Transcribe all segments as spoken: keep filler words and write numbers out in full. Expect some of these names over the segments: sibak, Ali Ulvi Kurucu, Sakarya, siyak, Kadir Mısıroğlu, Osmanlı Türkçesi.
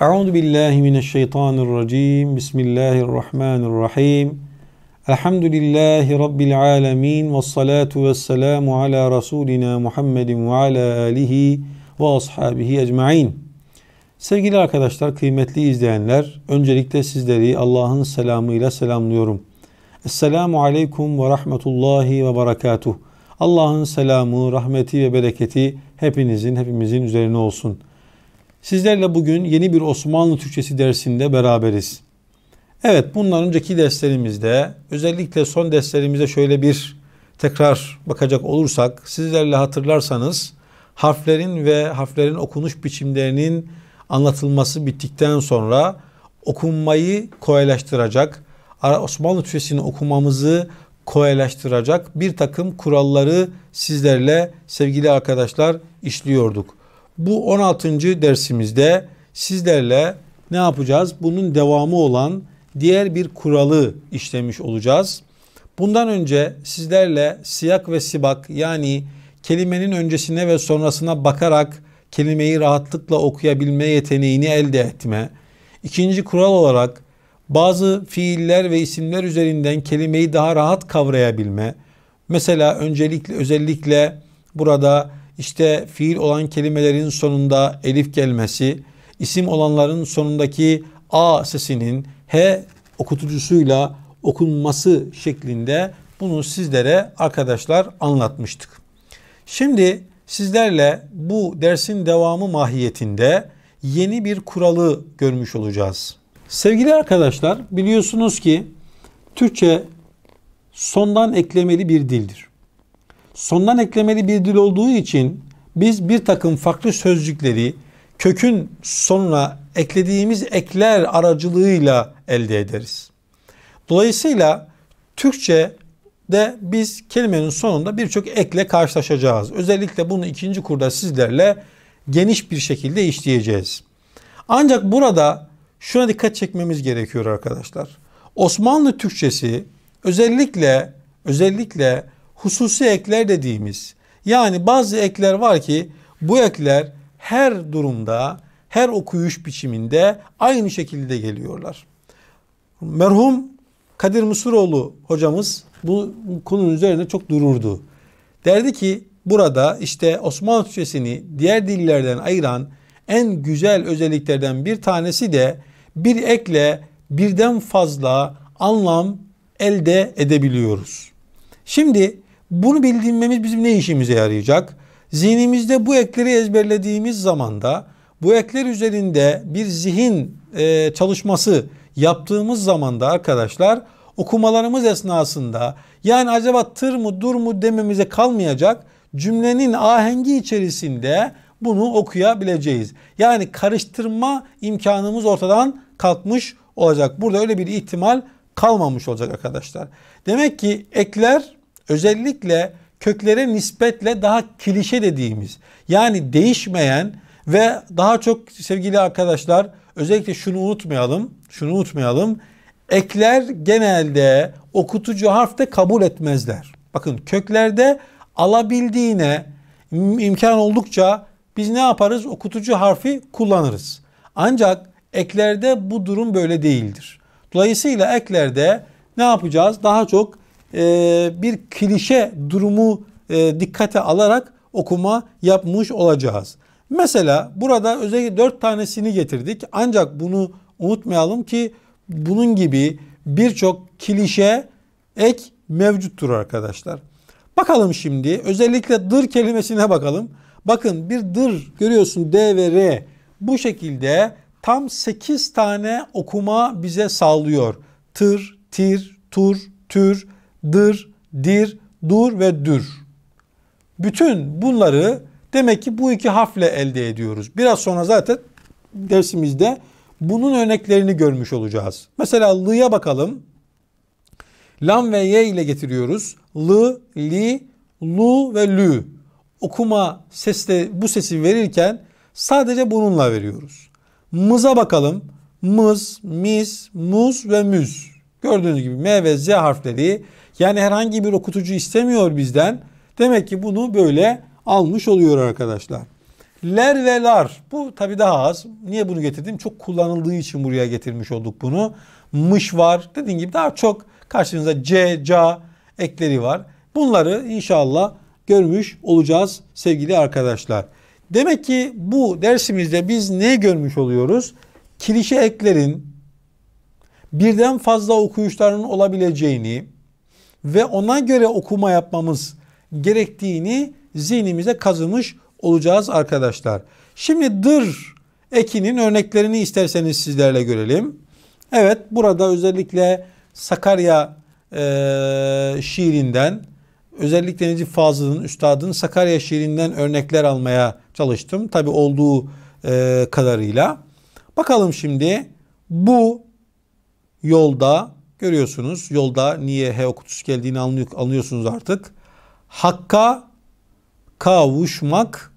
Euzu billahi mineşşeytanirracim. Bismillahirrahmanirrahim. Elhamdülillahi rabbil alamin ve salatu vesselamu ala rasulina Muhammedin ve ala alihi ve ashabihi ecmaîn. Sevgili arkadaşlar, kıymetli izleyenler, öncelikle sizleri Allah'ın selamıyla selamlıyorum. Esselamu aleyküm ve rahmetullahi ve berekatuh. Allah'ın selamı, rahmeti ve bereketi hepinizin, hepimizin üzerine olsun. Sizlerle bugün yeni bir Osmanlı Türkçesi dersinde beraberiz. Evet, bundan önceki derslerimizde, özellikle son derslerimizde şöyle bir tekrar bakacak olursak, sizlerle hatırlarsanız harflerin ve harflerin okunuş biçimlerinin anlatılması bittikten sonra okunmayı kolaylaştıracak, Osmanlı Türkçesini okumamızı kolaylaştıracak bir takım kuralları sizlerle sevgili arkadaşlar işliyorduk. Bu on altıncı dersimizde sizlerle ne yapacağız? Bunun devamı olan diğer bir kuralı işlemiş olacağız. Bundan önce sizlerle siyak ve sibak, yani kelimenin öncesine ve sonrasına bakarak kelimeyi rahatlıkla okuyabilme yeteneğini elde etme. İkinci kural olarak bazı fiiller ve isimler üzerinden kelimeyi daha rahat kavrayabilme. Mesela öncelikle özellikle burada işte fiil olan kelimelerin sonunda elif gelmesi, isim olanların sonundaki a sesinin he okutucusuyla okunması şeklinde bunu sizlere arkadaşlar anlatmıştık. Şimdi sizlerle bu dersin devamı mahiyetinde yeni bir kuralı görmüş olacağız. Sevgili arkadaşlar, biliyorsunuz ki Türkçe sondan eklemeli bir dildir. Sondan eklemeli bir dil olduğu için biz bir takım farklı sözcükleri kökün sonuna eklediğimiz ekler aracılığıyla elde ederiz. Dolayısıyla Türkçe'de biz kelimenin sonunda birçok ekle karşılaşacağız. Özellikle bunu ikinci kurda sizlerle geniş bir şekilde işleyeceğiz. Ancak burada şuna dikkat çekmemiz gerekiyor arkadaşlar. Osmanlı Türkçesi özellikle özellikle hususi ekler dediğimiz, yani bazı ekler var ki bu ekler her durumda, her okuyuş biçiminde aynı şekilde geliyorlar. Merhum Kadir Mısıroğlu hocamız bu konunun üzerine çok dururdu. Derdi ki burada işte Osmanlı Türkçesini diğer dillerden ayıran en güzel özelliklerden bir tanesi de bir ekle birden fazla anlam elde edebiliyoruz. Şimdi bunu bildiğimiz bizim ne işimize yarayacak? Zihnimizde bu ekleri ezberlediğimiz zaman da bu ekler üzerinde bir zihin e, çalışması yaptığımız zaman da arkadaşlar okumalarımız esnasında, yani acaba tır mı dur mu dememize kalmayacak, cümlenin ahengi içerisinde bunu okuyabileceğiz. Yani karıştırma imkanımız ortadan kalkmış olacak. Burada öyle bir ihtimal kalmamış olacak arkadaşlar. Demek ki ekler özellikle köklere nispetle daha klişe dediğimiz, yani değişmeyen ve daha çok sevgili arkadaşlar özellikle şunu unutmayalım, şunu unutmayalım. Ekler genelde okutucu harfte kabul etmezler. Bakın, köklerde alabildiğine imkan oldukça biz ne yaparız? Okutucu harfi kullanırız. Ancak eklerde bu durum böyle değildir. Dolayısıyla eklerde ne yapacağız? Daha çok bir klişe durumu dikkate alarak okuma yapmış olacağız. Mesela burada özellikle dört tanesini getirdik. Ancak bunu unutmayalım ki bunun gibi birçok klişe ek mevcuttur arkadaşlar. Bakalım şimdi özellikle dır kelimesine bakalım. Bakın, bir dır görüyorsun, D ve R. Bu şekilde tam sekiz tane okuma bize sağlıyor. Tır, tir, tur, tür, dır, dir, dur ve dür. Bütün bunları demek ki bu iki harfle elde ediyoruz. Biraz sonra zaten dersimizde bunun örneklerini görmüş olacağız. Mesela lı'ya bakalım. Lam ve ye ile getiriyoruz. Lı, li, lu ve lü. Okuma sesle bu sesi verirken sadece bununla veriyoruz. Mıza bakalım. Mız, mis, muz ve müz. Gördüğünüz gibi M ve Z harfleri, yani herhangi bir okutucu istemiyor bizden. Demek ki bunu böyle almış oluyor arkadaşlar. Ler ve lar. Bu tabi daha az. Niye bunu getirdim? Çok kullanıldığı için buraya getirmiş olduk bunu. Mış var. Dediğim gibi daha çok karşınıza c, ca ekleri var. Bunları inşallah görmüş olacağız sevgili arkadaşlar. Demek ki bu dersimizde biz ne görmüş oluyoruz? Kirişe eklerin birden fazla okuyuşlarının olabileceğini ve ona göre okuma yapmamız gerektiğini zihnimize kazımış olacağız arkadaşlar. Şimdi dır ekinin örneklerini isterseniz sizlerle görelim. Evet, burada özellikle Sakarya e, şiirinden, özellikle Necip Fazıl'ın, üstadın Sakarya şiirinden örnekler almaya çalıştım. Tabi olduğu e, kadarıyla. Bakalım şimdi bu yolda görüyorsunuz. Yolda niye he okutusu geldiğini anlıyorsunuz artık. Hakka kavuşmak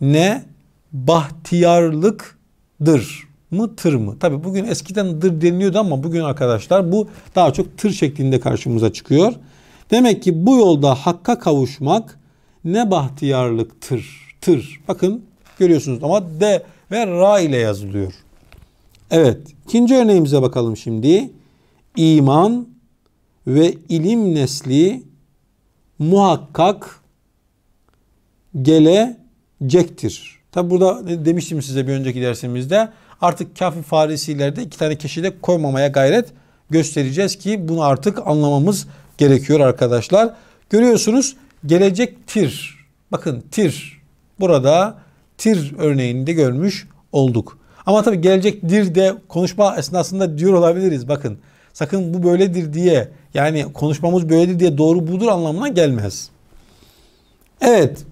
ne bahtiyarlıktır mı, tır mı? Tabi bugün eskiden dır deniliyordu ama bugün arkadaşlar bu daha çok tır şeklinde karşımıza çıkıyor. Demek ki bu yolda hakka kavuşmak ne bahtiyarlıktır. Tır. Bakın görüyorsunuz ama D ve Ra ile yazılıyor. Evet. İkinci örneğimize bakalım şimdi. İman ve ilim nesli muhakkak gelecektir. Tabi burada demiştim size bir önceki dersimizde, artık kafi faresilerde iki tane keşide koymamaya gayret göstereceğiz ki bunu artık anlamamız gerekiyor arkadaşlar. Görüyorsunuz gelecektir. Bakın tir. Burada tir örneğini de görmüş olduk. Ama tabi gelecektir de konuşma esnasında diyor olabiliriz. Bakın sakın bu böyledir diye, yani konuşmamız böyledir diye doğru budur anlamına gelmez. Evet.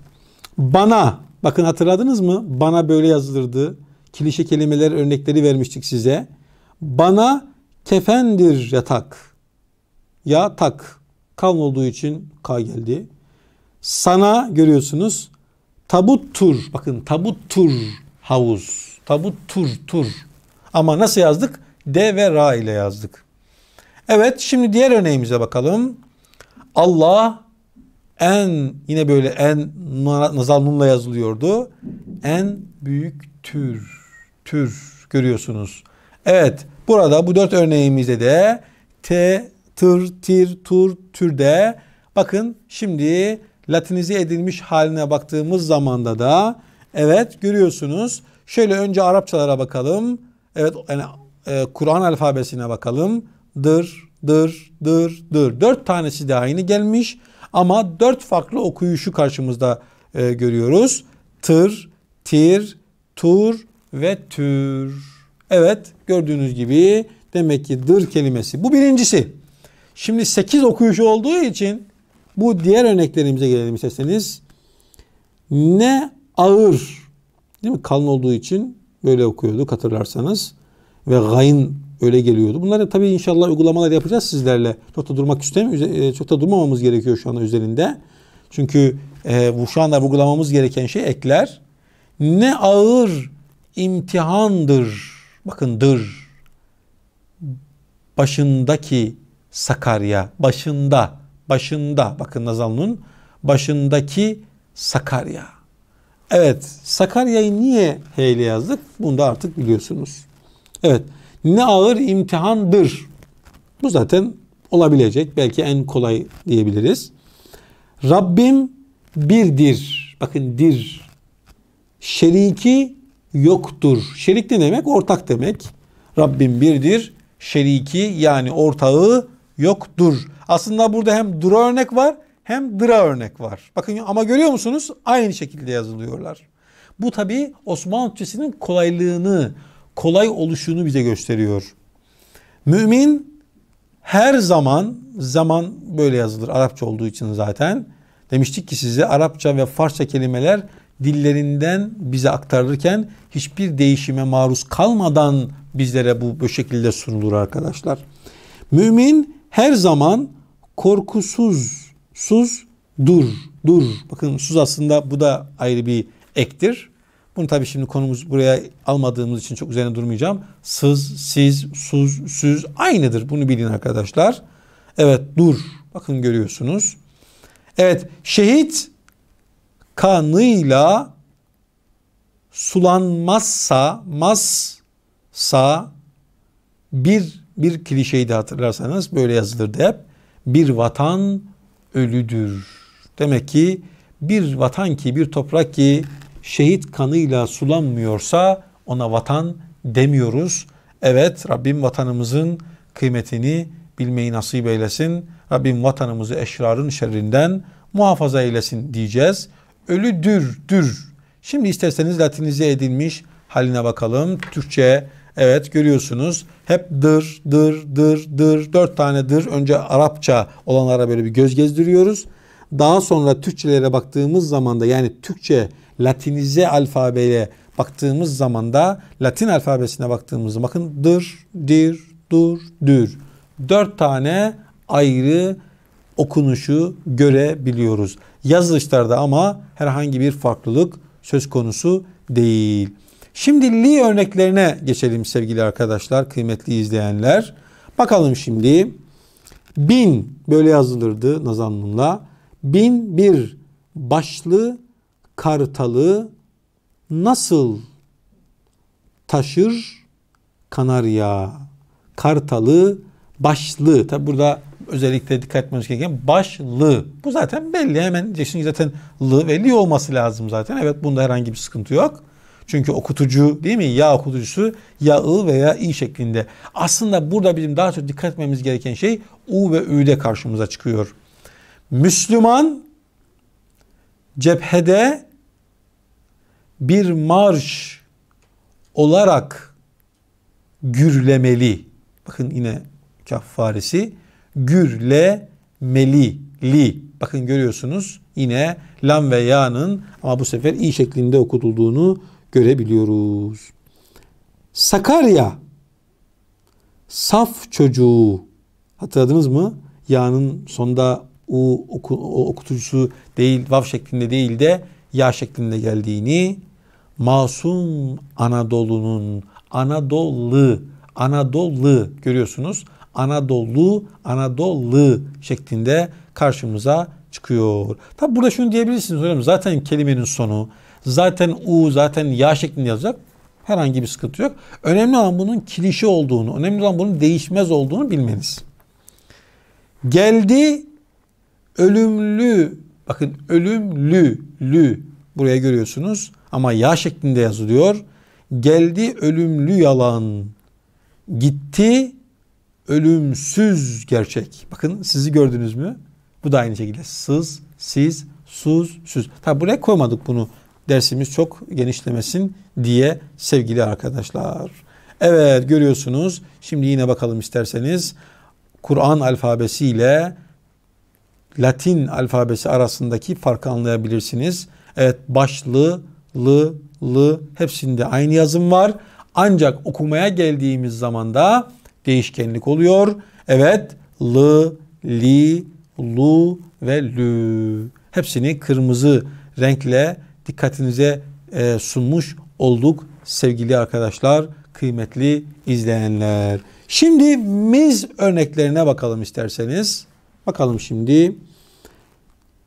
Bana. Bakın hatırladınız mı? Bana böyle yazılırdı. Klişe kelimeler örnekleri vermiştik size. Bana kefendir yatak. Yatak. Kalın olduğu için K geldi. Sana görüyorsunuz tabuttur. Bakın tabuttur havuz. Tabuttur tur. Ama nasıl yazdık? D ve Ra ile yazdık. Evet, şimdi diğer örneğimize bakalım. Allah en, yine böyle en nazal nunla yazılıyordu. En büyük tür. Tür görüyorsunuz. Evet, burada bu dört örneğimizde de te, tır, tir, tur, türde. Bakın şimdi latinize edilmiş haline baktığımız zamanda da evet görüyorsunuz. Şöyle önce Arapçalara bakalım. Evet, yani, e, Kur'an alfabesine bakalım. Dır, dır, dır, dır. Dört tanesi de aynı gelmiş ama dört farklı okuyuşu karşımızda e, görüyoruz. Tır, tir, tur ve tür. Evet, gördüğünüz gibi demek ki dır kelimesi. Bu birincisi. Şimdi sekiz okuyuşu olduğu için bu diğer örneklerimize gelelim isterseniz. Ne ağır, değil mi? Kalın olduğu için böyle okuyorduk hatırlarsanız. Ve gayn öyle geliyordu. Bunları tabii inşallah uygulamalar yapacağız sizlerle. Çok da durmak istemiyorum. Çok da durmamamız gerekiyor şu anda üzerinde. Çünkü e, bu şu anda uygulamamız gereken şey ekler. Ne ağır imtihandır. Bakın dır. Başındaki Sakarya. Başında. Başında. Bakın nazalının. Başındaki Sakarya. Evet. Sakarya'yı niye H ile yazdık? Bunu da artık biliyorsunuz. Evet. Ne ağır imtihandır. Bu zaten olabilecek. Belki en kolay diyebiliriz. Rabbim birdir. Bakın dir. Şeriki yoktur. Şerik ne demek? Ortak demek. Rabbim birdir. Şeriki yani ortağı yoktur. Aslında burada hem dura örnek var hem dıra örnek var. Bakın ama görüyor musunuz? Aynı şekilde yazılıyorlar. Bu tabii Osmanlı Türkçesinin kolaylığını, kolay oluşunu bize gösteriyor. Mümin her zaman, zaman böyle yazılır Arapça olduğu için zaten. Demiştik ki size Arapça ve Farsça kelimeler dillerinden bize aktarırken hiçbir değişime maruz kalmadan bizlere bu, bu şekilde sunulur arkadaşlar. Mümin her zaman korkusuz, sus, dur, dur. Bakın sus aslında bu da ayrı bir ektir. Bunu tabii şimdi konumuz buraya almadığımız için çok üzerine durmayacağım. Sız, siz, suz, süz aynıdır. Bunu bilin arkadaşlar. Evet dur. Bakın görüyorsunuz. Evet şehit kanıyla sulanmazsa, mazsa bir bir klişeydi hatırlarsanız, böyle yazılırdı hep. Bir vatan ölüdür. Demek ki bir vatan ki, bir toprak ki şehit kanıyla sulanmıyorsa ona vatan demiyoruz. Evet, Rabbim vatanımızın kıymetini bilmeyi nasip eylesin. Rabbim vatanımızı eşrarın şerrinden muhafaza eylesin diyeceğiz. Ölüdür, dür. Şimdi isterseniz Latinize edilmiş haline bakalım. Türkçe, evet görüyorsunuz. Hep dır, dır, dır, dır. Dört tane dır. Önce Arapça olanlara böyle bir göz gezdiriyoruz. Daha sonra Türkçelere baktığımız zaman da, yani Türkçe Latinize alfabeyle baktığımız zaman da, Latin alfabesine baktığımızda bakın dır, dir, dur, dür. Dört tane ayrı okunuşu görebiliyoruz. Yazılışlarda ama herhangi bir farklılık söz konusu değil. Şimdi li örneklerine geçelim sevgili arkadaşlar, kıymetli izleyenler. Bakalım şimdi. Bin, böyle yazılırdı Nazanlı'nla. Bin bir başlı kartalı nasıl taşır Kanarya? Kartalı başlı. Tabi burada özellikle dikkat etmeniz gereken başlı. Bu zaten belli. Hemen diyeceksiniz zaten lı ve li olması lazım zaten. Evet, bunda herhangi bir sıkıntı yok. Çünkü okutucu değil mi? Ya okutucusu ya ı veya i şeklinde. Aslında burada bizim daha çok dikkat etmemiz gereken şey u ve ü'de karşımıza çıkıyor. Müslüman cephede bir marş olarak gürlemeli. Bakın yine Kaf faresi. Gürlemeli. Li. Bakın görüyorsunuz yine lam ve ya'nın ama bu sefer i şeklinde okutulduğunu görebiliyoruz. Sakarya saf çocuğu, hatırladınız mı? Ya'nın sonda u oku, okutucusu değil, vav şeklinde değil de ya şeklinde geldiğini, masum Anadolu'nun, Anadolu, Anadolu görüyorsunuz. Anadolu, Anadolu şeklinde karşımıza çıkıyor. Tabi burada şunu diyebilirsiniz hocam, zaten kelimenin sonu, zaten u, zaten ya şeklinde yazacak. Herhangi bir sıkıntı yok. Önemli olan bunun klişe olduğunu, önemli olan bunun değişmez olduğunu bilmeniz. Geldi ölümlü, bakın ölümlü, lü buraya görüyorsunuz ama ya şeklinde yazılıyor. Geldi ölümlü yalan, gitti ölümsüz gerçek. Bakın sizi gördünüz mü? Bu da aynı şekilde sız, siz, suz, süz. Tabi buraya koymadık bunu, dersimiz çok genişlemesin diye sevgili arkadaşlar. Evet görüyorsunuz. Şimdi yine bakalım isterseniz. Kur'an alfabesi ile Latin alfabesi arasındaki farkı anlayabilirsiniz. Evet başlı, lı, lı hepsinde aynı yazım var. Ancak okumaya geldiğimiz zaman da değişkenlik oluyor. Evet lı, li, lu ve lü. Hepsini kırmızı renkle dikkatinize sunmuş olduk sevgili arkadaşlar, kıymetli izleyenler. Şimdi miz örneklerine bakalım isterseniz. Bakalım şimdi.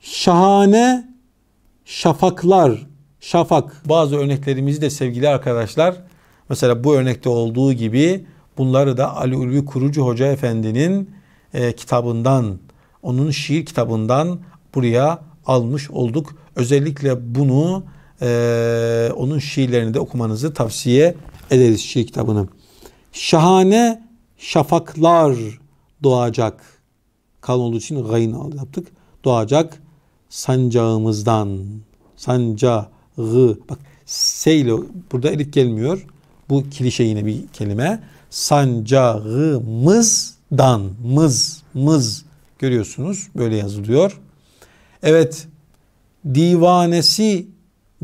Şahane şafaklar, şafak. Bazı örneklerimizi de sevgili arkadaşlar, mesela bu örnekte olduğu gibi bunları da Ali Ulvi Kurucu Hoca Efendi'nin e, kitabından, onun şiir kitabından buraya almış olduk. Özellikle bunu e, onun şiirlerini de okumanızı tavsiye ederiz, şiir kitabını. Şahane şafaklar doğacak. Kalın olduğu için gayn yaptık. Doğacak sancağımızdan. Sancağı. Bak seyle burada elif gelmiyor. Bu klişe yine bir kelime. Sancağımızdan. Mız. Mız. Görüyorsunuz. Böyle yazılıyor. Evet. Divanesi.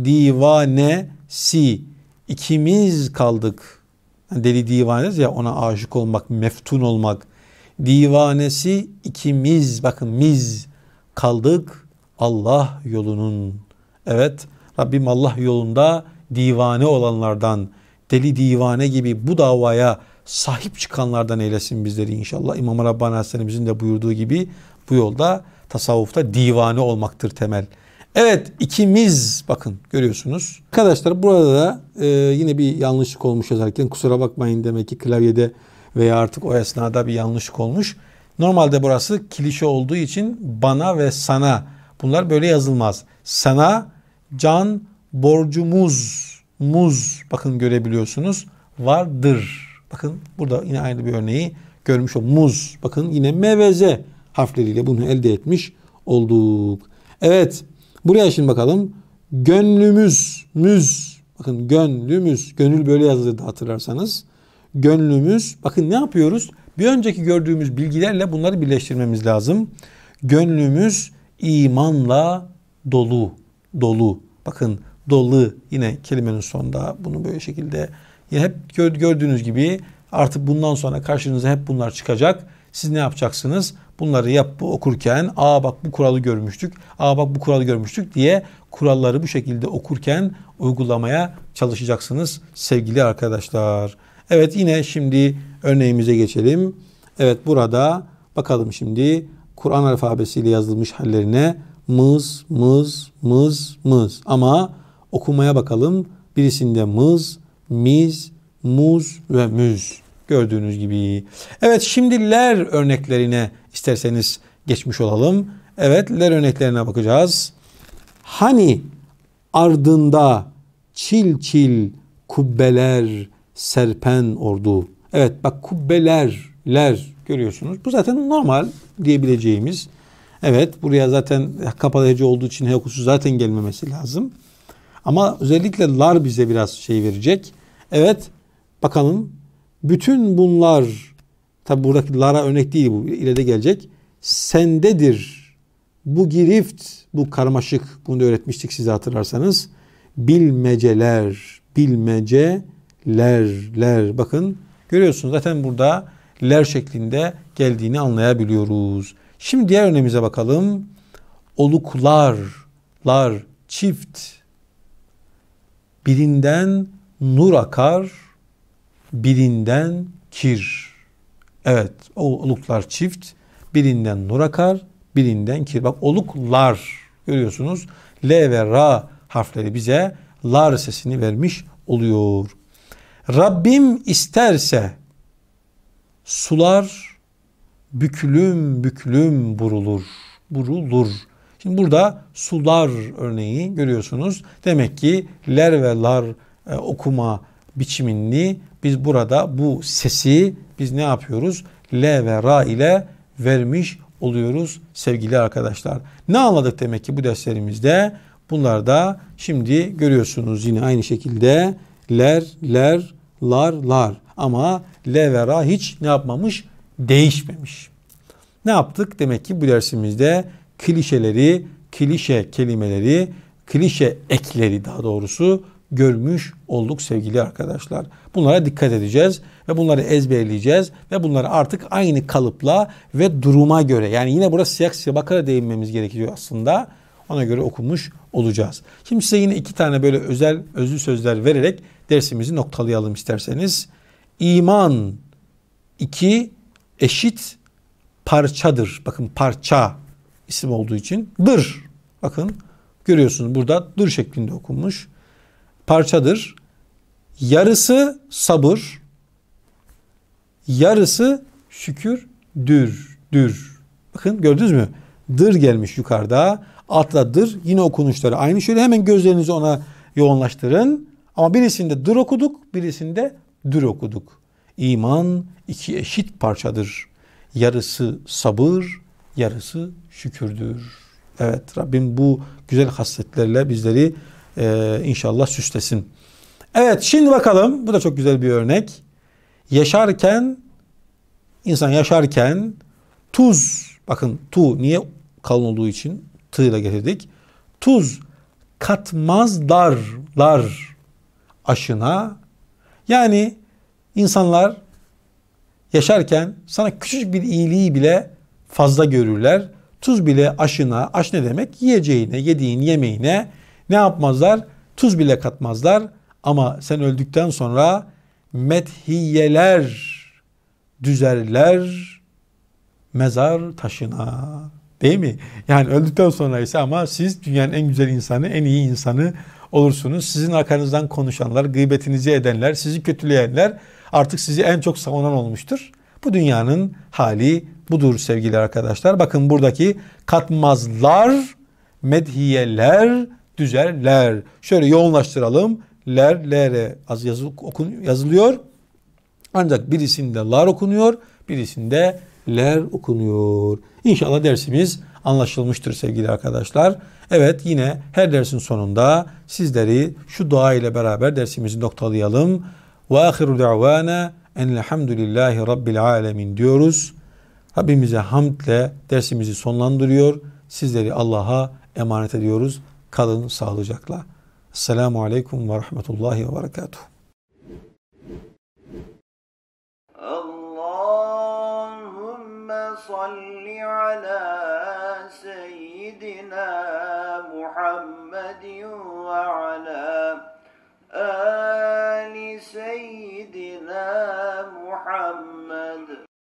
Divanesi. İkimiz kaldık. Deli divanesi ya, ona aşık olmak, meftun olmak. Divanesi ikimiz, bakın miz kaldık Allah yolunun. Evet Rabbim Allah yolunda divane olanlardan, deli divane gibi bu davaya sahip çıkanlardan eylesin bizleri inşallah. İmam-ı Rabbani Hazretlerimizin de buyurduğu gibi bu yolda, tasavvufta divane olmaktır temel. Evet, ikimiz, bakın görüyorsunuz. Arkadaşlar burada da e, yine bir yanlışlık olmuş yazarken, kusura bakmayın, demek ki klavyede veya artık o esnada bir yanlışlık olmuş. Normalde burası kilişe olduğu için bana ve sana, bunlar böyle yazılmaz. Sana can borcumuz, muz, bakın görebiliyorsunuz, vardır. Bakın burada yine aynı bir örneği görmüş o muz. Bakın yine meveze harfleriyle bunu elde etmiş olduk. Evet, buraya şimdi bakalım. Gönlümüz, müz. Bakın gönlümüz, gönül böyle yazıldı hatırlarsanız. Gönlümüz, bakın ne yapıyoruz? Bir önceki gördüğümüz bilgilerle bunları birleştirmemiz lazım. Gönlümüz imanla dolu, dolu. Bakın dolu yine kelimenin sonunda, bunu böyle şekilde hep gördüğünüz gibi artık bundan sonra karşınıza hep bunlar çıkacak. Siz ne yapacaksınız? Bunları yap okurken, aa bak bu kuralı görmüştük, aa bak bu kuralı görmüştük diye kuralları bu şekilde okurken uygulamaya çalışacaksınız sevgili arkadaşlar. Evet, yine şimdi örneğimize geçelim. Evet, burada bakalım şimdi Kur'an alfabesiyle yazılmış hallerine. Mız, mız, mız, mız. Ama okumaya bakalım. Birisinde mız, miz, muz ve müz. Gördüğünüz gibi. Evet, şimdi ler örneklerine isterseniz geçmiş olalım. Evet, ler örneklerine bakacağız. Hani ardında çil çil kubbeler serpen ordu. Evet, bak kubbeler, ler görüyorsunuz. Bu zaten normal diyebileceğimiz. Evet, buraya zaten kapalı hece olduğu için hekusu zaten gelmemesi lazım. Ama özellikle lar bize biraz şey verecek. Evet, bakalım. Bütün bunlar, tabi buradaki lara örnek değil bu, ileride gelecek. Sendedir bu girift, bu karmaşık, bunu da öğretmiştik size hatırlarsanız. Bilmeceler, bilmeceler, ler. Bakın görüyorsunuz zaten burada ler şeklinde geldiğini anlayabiliyoruz. Şimdi diğer örneğimize bakalım. Oluklar, lar, çift. Birinden nur akar, birinden kir. Evet, oluklar çift. Birinden nur akar, birinden kir. Bak oluklar görüyorsunuz. L ve ra harfleri bize lar sesini vermiş oluyor. Rabbim isterse sular büklüm büklüm burulur. Burulur. Şimdi burada sular örneği görüyorsunuz. Demek ki ler ve lar e, okuma biçimini biz burada bu sesi biz ne yapıyoruz? Le ve ra ile vermiş oluyoruz sevgili arkadaşlar. Ne anladık demek ki bu derslerimizde? Bunlar da şimdi görüyorsunuz yine aynı şekilde ler, ler, lar, lar. Ama le ve ra hiç ne yapmamış? Değişmemiş. Ne yaptık? Demek ki bu dersimizde klişeleri, klişe kelimeleri, klişe ekleri daha doğrusu görmüş olduk sevgili arkadaşlar. Bunlara dikkat edeceğiz ve bunları ezberleyeceğiz ve bunları artık aynı kalıpla ve duruma göre, yani yine burası siyak sibakara değinmemiz gerekiyor aslında. Ona göre okumuş olacağız. Şimdi size yine iki tane böyle özel özlü sözler vererek dersimizi noktalayalım isterseniz. İman iki eşit parçadır. Bakın parça isim olduğu için dır. Bakın görüyorsunuz burada dır şeklinde okunmuş. Parçadır. Yarısı sabır, yarısı şükürdür. Dür. Bakın gördünüz mü? Dır gelmiş yukarıda. Altta dır. Yine okunuşları aynı. Şöyle hemen gözlerinizi ona yoğunlaştırın. Ama birisinde dır okuduk, birisinde dür okuduk. İman iki eşit parçadır. Yarısı sabır, yarısı şükürdür. Evet, Rabbim bu güzel hasletlerle bizleri e, inşallah süslesin. Evet, şimdi bakalım. Bu da çok güzel bir örnek. Yaşarken, insan yaşarken tuz, bakın tu niye kalın olduğu için tı ile getirdik. Tuz katmazlar, lar aşına. Yani İnsanlar yaşarken sana küçücük bir iyiliği bile fazla görürler. Tuz bile aşına, aş ne demek? Yiyeceğine, yediğin yemeğine ne yapmazlar? Tuz bile katmazlar. Ama sen öldükten sonra methiyeler düzerler mezar taşına. Değil mi? Yani öldükten sonra ise ama siz dünyanın en güzel insanı, en iyi insanı olursunuz. Sizin arkanızdan konuşanlar, gıybetinizi edenler, sizi kötüleyenler artık sizi en çok savunan olmuştur. Bu dünyanın hali budur sevgili arkadaşlar. Bakın buradaki katmazlar, medhiyeler, düzeller. Şöyle yoğunlaştıralım. Ler, lere az yazı, okun, yazılıyor. Ancak birisinde lar okunuyor, birisinde ler okunuyor. İnşallah dersimiz anlaşılmıştır sevgili arkadaşlar. Evet, yine her dersin sonunda sizleri şu dua ile beraber dersimizi noktalayalım. Ve ahiru da'vana enelhamdülillahi rabbil alemin diyoruz. Rabbimize hamdle dersimizi sonlandırıyor. Sizleri Allah'a emanet ediyoruz. Kalın sağlıcakla. Esselamu aleyküm ve rahmetullahi ve berekatuhu. صل على سيدنا محمد وعلى آل سيدنا محمد.